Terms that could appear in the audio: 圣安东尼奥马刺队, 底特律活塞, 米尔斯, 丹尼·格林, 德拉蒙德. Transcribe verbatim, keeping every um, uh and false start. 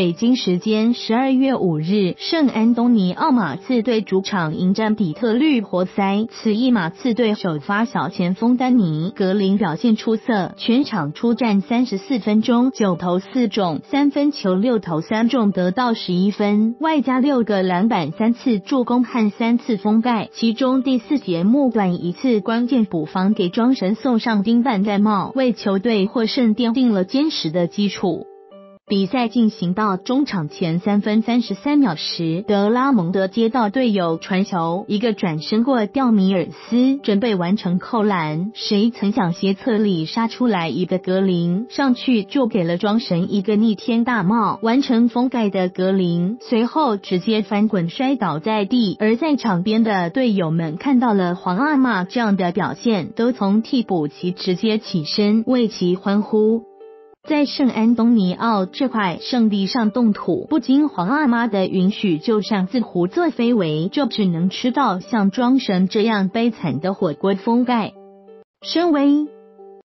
北京时间十二月五日，圣安东尼奥马刺队主场迎战底特律活塞。此役马刺队首发小前锋丹尼·格林表现出色，全场出战三十四分钟，九投四中，三分球六投三中，得到十一分，外加六个篮板、三次助攻和三次封盖，其中第四节末段一次关键补防给庄神送上钉板盖帽，为球队获胜奠定了坚实的基础。比赛进行到中场前三分三十三秒时，德拉蒙德接到队友传球，一个转身过掉米尔斯，准备完成扣篮，谁曾想斜侧里杀出来一个格林，上去就给了庄神一个逆天大帽，完成封盖的格林随后直接翻滚摔倒在地。而在场边的队友们看到了皇阿玛这样的表现，都从替补席直接起身为其欢呼。在圣安东尼奥这块圣地上动土，不经皇阿玛的允许就擅自胡作非为，就只能吃到像庄神这样悲惨的火锅封盖。身为